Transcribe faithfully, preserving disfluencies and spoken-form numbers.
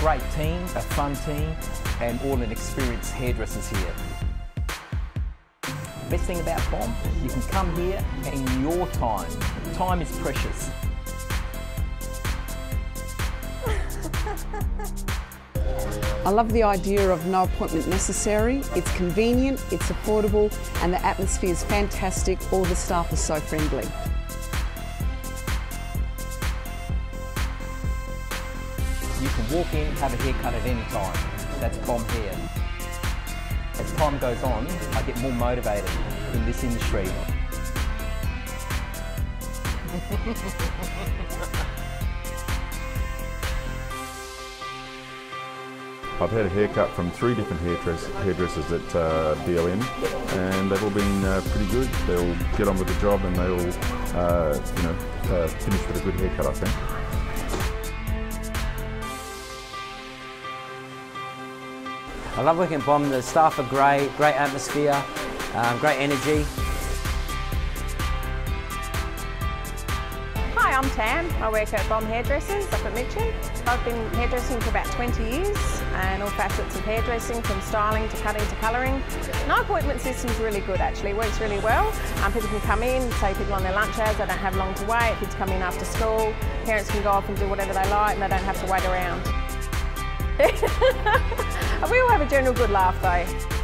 great team, a fun team, and all an experienced hairdressers here. Best thing about BOM, you can come here in your time. Time is precious. I love the idea of no appointment necessary. It's convenient, it's affordable, and the atmosphere is fantastic. All the staff are so friendly. You can walk in, have a haircut at any time. That's BOM Hair. As time goes on, I get more motivated in this industry. I've had a haircut from three different hairdress hairdressers at uh, B O M, and they've all been uh, pretty good. They all get on with the job, and they all, uh, you know, uh, finish with a good haircut, I think. I love working at BOM. The staff are great, great atmosphere, um, great energy. Hi, I'm Tam. I work at BOM Hairdressers up at Mitcham. I've been hairdressing for about twenty years, and all facets of hairdressing, from styling to cutting to colouring. No appointment system's really good, actually. It works really well. Um, people can come in, say people on their lunch hours, they don't have long to wait. Kids come in after school. Parents can go off and do whatever they like, and they don't have to wait around. We all have a general good laugh though.